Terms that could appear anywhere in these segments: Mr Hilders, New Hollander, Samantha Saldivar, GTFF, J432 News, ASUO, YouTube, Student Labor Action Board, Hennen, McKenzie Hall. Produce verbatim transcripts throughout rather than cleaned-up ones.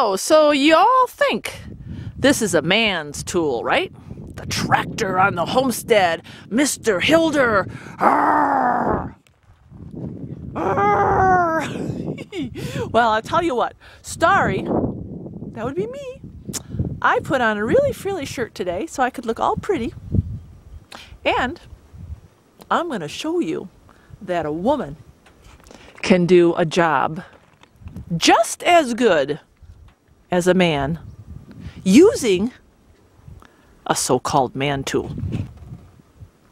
Oh, so y'all think this is a man's tool, right? The tractor on the homestead, Mister Hilder. Arr! Arr! Well, I'll tell you what, Starry, that would be me. I put on a really frilly shirt today so I could look all pretty. And I'm going to show you that a woman can do a job just as good as a man using a so-called man tool.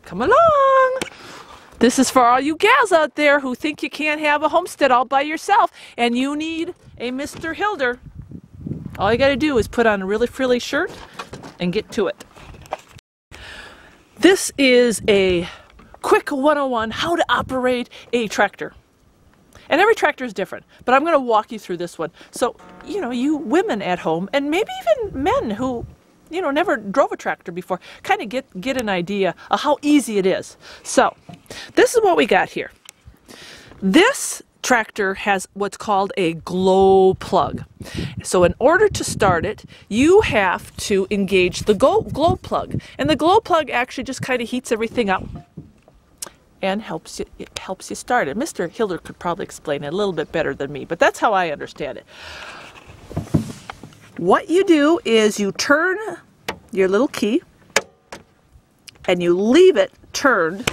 Come along! This is for all you gals out there who think you can't have a homestead all by yourself and you need a Mister Hilder. All you gotta do is put on a really frilly shirt and get to it. This is a quick one oh one, how to operate a tractor. And every tractor is different, but I'm gonna walk you through this one. So, you know, you women at home, and maybe even men who, you know, never drove a tractor before, kind of get, get an idea of how easy it is. So, this is what we got here. This tractor has what's called a glow plug. So in order to start it, you have to engage the glow, glow plug. And the glow plug actually just kind of heats everything up and helps you, it helps you start it. Mister Hilder could probably explain it a little bit better than me, but that's how I understand it. What you do is you turn your little key and you leave it turned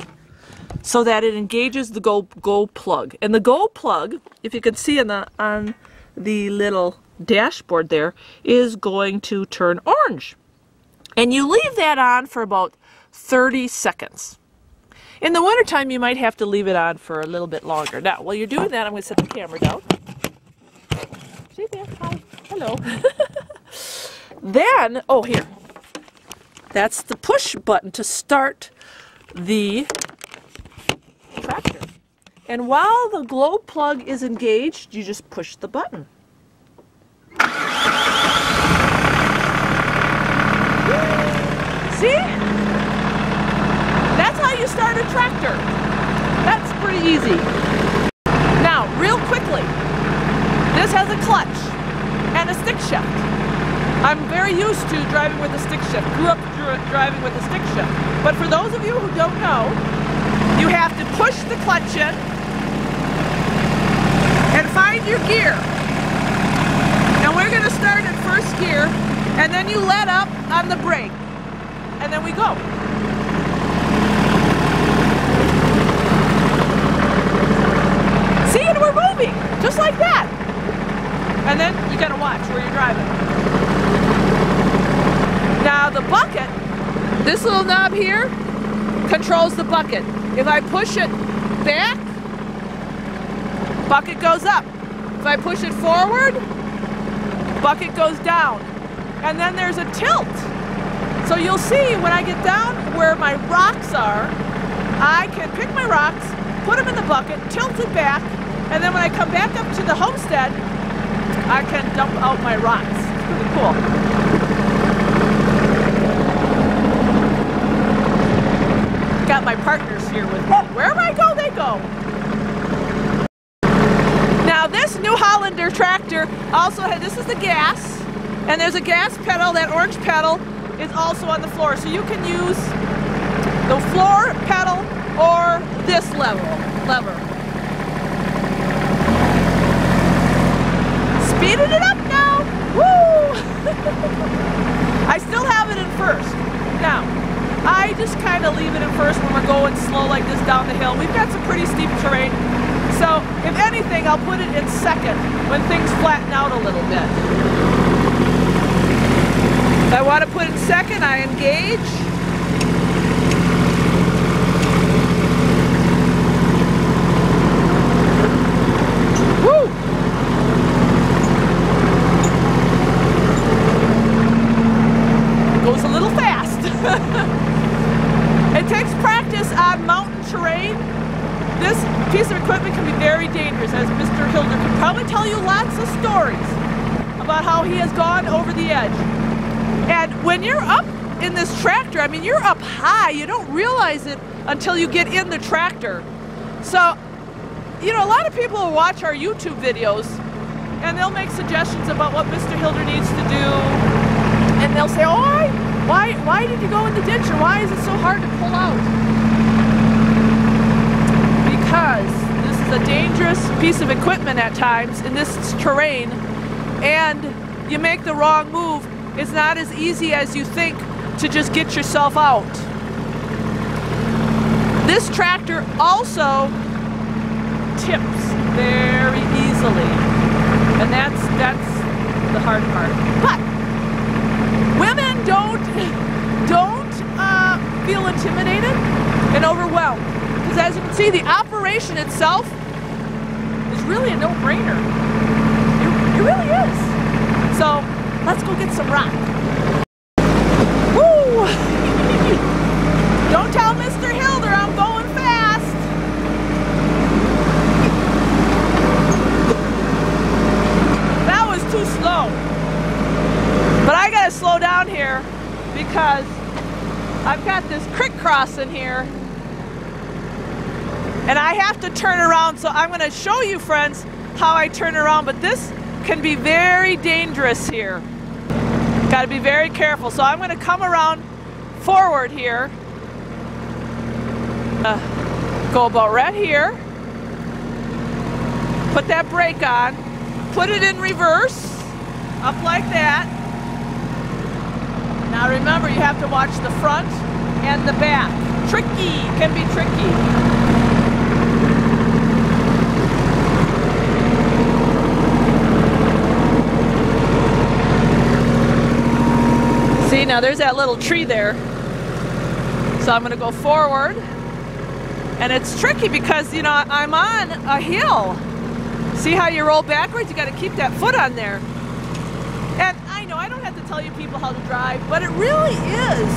so that it engages the go, go plug. And the go plug, if you can see in the, on the little dashboard there, is going to turn orange. And you leave that on for about thirty seconds. In the wintertime, you might have to leave it on for a little bit longer. Now, while you're doing that, I'm going to set the camera down. See there? Hi. Hello. Then, oh, here. That's the push button to start the tractor. And while the glow plug is engaged, you just push the button. See? That's how you start a tractor. That's pretty easy. Now, real quickly, this has a clutch and a stick shift. I'm very used to driving with a stick shift. Grew up driving with a stick shift. But for those of you who don't know, you have to push the clutch in and find your gear. And we're going to start at first gear, and then you let up on the brake, and then we go. See, and we're moving, just like that. And then you got to watch where you're driving. Now the bucket, this little knob here, controls the bucket. If I push it back, bucket goes up. If I push it forward, bucket goes down. And then there's a tilt. So you'll see when I get down where my rocks are, I can pick my rocks, put them in the bucket, tilt it back, and then when I come back up to the homestead, I can dump out my rocks. It's pretty cool. Got my partners here with me. Wherever I go, they go. Now this New Hollander tractor also has, this is the gas, and there's a gas pedal. That orange pedal is also on the floor. So you can use the floor pedal or this lever. lever. Speeding it up now. Woo! I still have it in first. Now, I just kind of leave it in first when we're going slow like this down the hill. We've got some pretty steep terrain. So, if anything, I'll put it in second when things flatten out a little bit. If I want to put it in second, I engage. Woo! It goes a little fast. It takes practice on mountain terrain. This piece of equipment can be very dangerous, as Mister Hilder can probably tell you lots of stories about how he has gone over the edge. And when you're up in this tractor, I mean, you're up high. You don't realize it until you get in the tractor. So, you know, a lot of people who watch our YouTube videos and they'll make suggestions about what Mister Hilder needs to do, and they'll say, oh, I, why, why did you go in the ditch, or why is it so hard to pull out? Because this is a dangerous piece of equipment at times in this terrain, and you make the wrong move, it's not as easy as you think to just get yourself out. This tractor also tips very easily, and that's that's the hard part. But women don't don't uh, feel intimidated and overwhelmed, because as you can see, the operation itself is really a no-brainer. It, it really is. So let's go get some rock. Woo! Don't tell Mister Hilder I'm going fast. That was too slow. But I gotta slow down here because I've got this creek crossing here and I have to turn around. So I'm gonna show you, friends, how I turn around, but this can be very dangerous here. Gotta be very careful. So I'm gonna come around forward here. Uh, go about right here, put that brake on, put it in reverse, up like that. Now remember, you have to watch the front and the back. Tricky, can be tricky. See, now there's that little tree there. So I'm going to go forward. And it's tricky because, you know, I'm on a hill. See how you roll backwards? You got to keep that foot on there. And I know I don't have to tell you people how to drive, but it really is.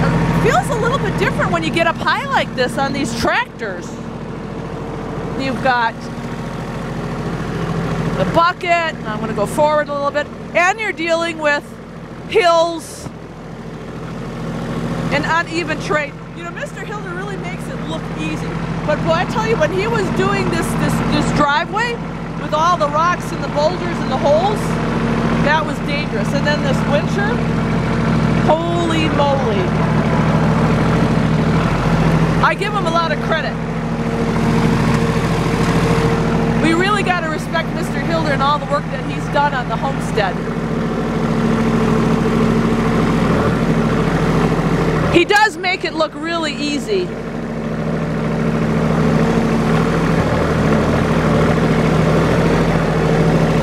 It feels a little bit different when you get up high like this on these tractors. You've got the bucket, and I'm going to go forward a little bit. And you're dealing with hills and uneven terrain. You know, Mister Hilder really makes it look easy. But boy, I tell you, when he was doing this, this, this driveway with all the rocks and the boulders and the holes, that was dangerous. And then this winter, holy moly. I give him a lot of credit. We really got to respect Mister Hilder and all the work that he's done on the homestead. He does make it look really easy.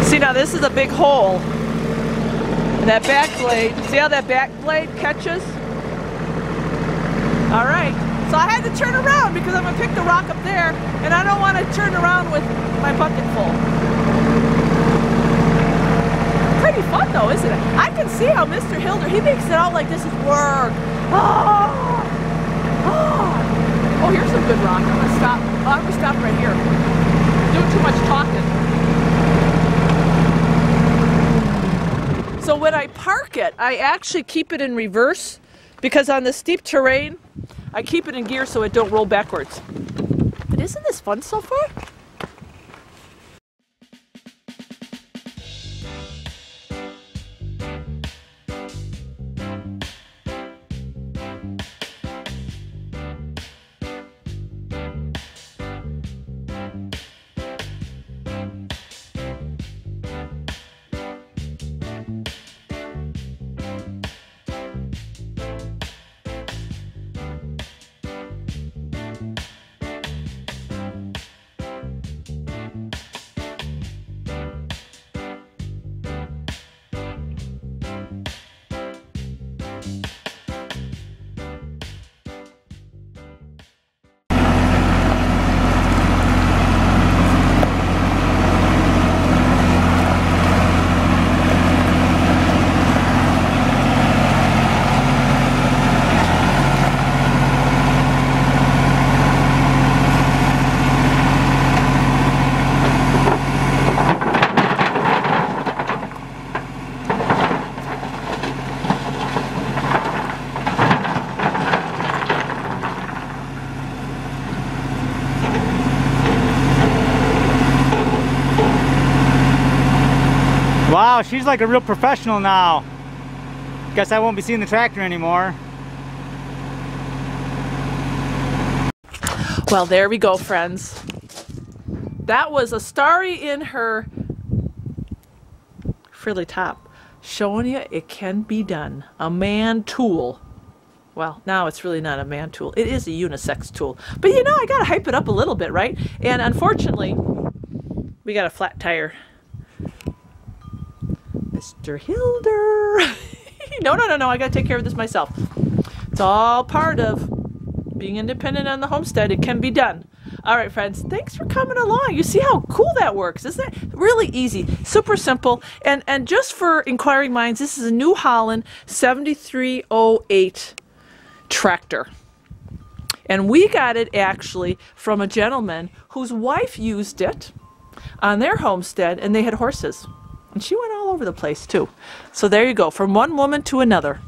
See, now this is a big hole. And that back blade, see how that back blade catches? All right, so I had to turn around because I'm gonna pick the rock up there and I don't want to turn around with my bucket full. Pretty fun though, isn't it? I can see how Mister Hilder, he makes it out like this is work. Oh, oh. Oh, here's some good rock. I'm gonna stop. I'm gonna stop right here. Doing too much talking. So when I park it, I actually keep it in reverse because on the steep terrain, I keep it in gear so it don't roll backwards. But isn't this fun so far? wow, she's like a real professional now. Guess I won't be seeing the tractor anymore. Well, there we go, friends. That was a story in her frilly top, showing you it can be done. A man tool. Well, now it's really not a man tool. It is a unisex tool. But you know, I gotta hype it up a little bit, right? And unfortunately, we got a flat tire. Mister Hilder. No, no, no, no, I gotta take care of this myself. It's all part of being independent on the homestead. It can be done. All right, friends, thanks for coming along. You see how cool that works? Isn't that really easy? Super simple. And and just for inquiring minds, this is a New Holland seventy-three oh eight tractor. And we got it actually from a gentleman whose wife used it on their homestead, and they had horses. And she went all over the place too. So there you go, from one woman to another.